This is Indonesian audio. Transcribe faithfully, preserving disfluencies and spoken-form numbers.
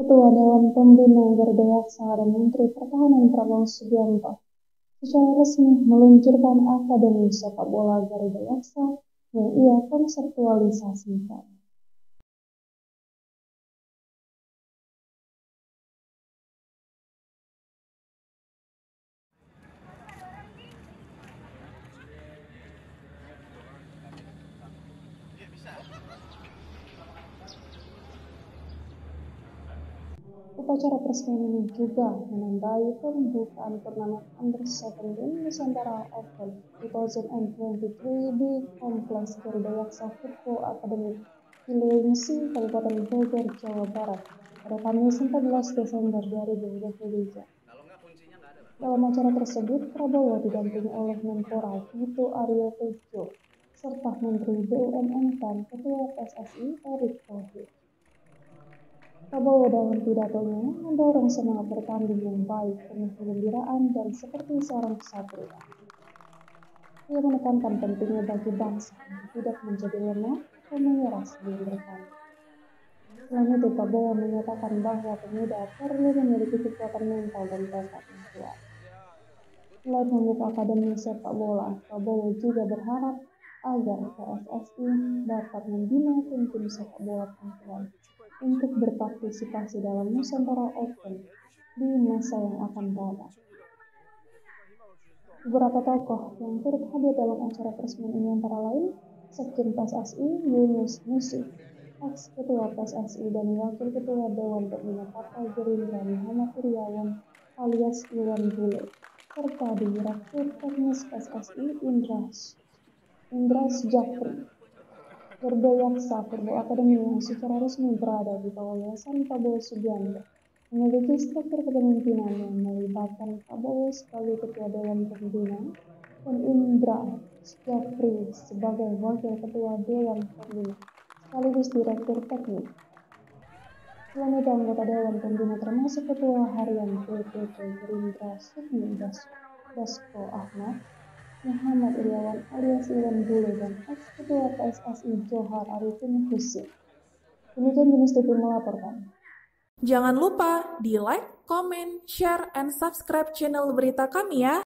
Ketua Dewan Pembina Garudayaksa dan Menteri Pertahanan Prabowo Subianto secara resmi meluncurkan Akademi Sepak Bola Garudayaksa yang ia konseptualisasikan. Upacara peresmian ini juga menandai pembukaan turnamen Andres Sovereign Nusantara Open dua ribu dua puluh tiga di Kompleks Garudayaksa Football Academy di Leungsi, Kabupaten Bogor, Jawa Barat pada Kamis empat belas Desember dua ribu dua puluh tiga. Dalam acara tersebut, Prabowo didampingi oleh Menpora yaitu Aryo Tejo serta Menteri B U M N dan Ketua P S S I Eric Tauhid. Prabowo dalam pidatonya mendorong semangat bertanding yang baik, penuh kegembiraan dan seperti seorang kesatria. Ia menekankan pentingnya bagi bangsa tidak menjadi lemah dan mengeras diri mereka. Selain itu, Prabowo menyatakan bahwa pemuda perlu memiliki kekuatan mental dan tekad yang kuat. Selain membuka akademi sepak bola, Prabowo juga berharap agar P S S I dapat membina tim-tim sepak bola perempuan untuk berpartisipasi dalam Nusantara Open di masa yang akan datang. Beberapa tokoh yang turut hadir dalam acara peresmian ini antara lain Sekjen P S S I Yunus Nusi, ex Ketua P S S I dan Wakil Ketua Dewan Pembina Partai Gerindra Muhammad Iriawan alias Iwan Bule, serta Direktur Teknis P S S I Indra Indra Sjafri. Garudayaksa Football Academy yang secara resmi berada di bawah Yayasan Prabowo Subianto memiliki struktur kepemimpinan yang melibatkan Prabowo sebagai Ketua Dewan Pembina dan Indra Sjafri sebagai Wakil Ketua Dewan Pembina sekaligus Direktur Teknik. Selain itu, anggota Dewan Pembina termasuk Ketua Harian P P P Gerindra Sufmi Dasko Ahmad, Muhammad Iriawan alias Iwan Bule dan ex-ketua P S S I Johar Arifin Husin. Demikian Yunus Nusi melaporkan. Jangan lupa di like, comment, share, and subscribe channel berita kami ya.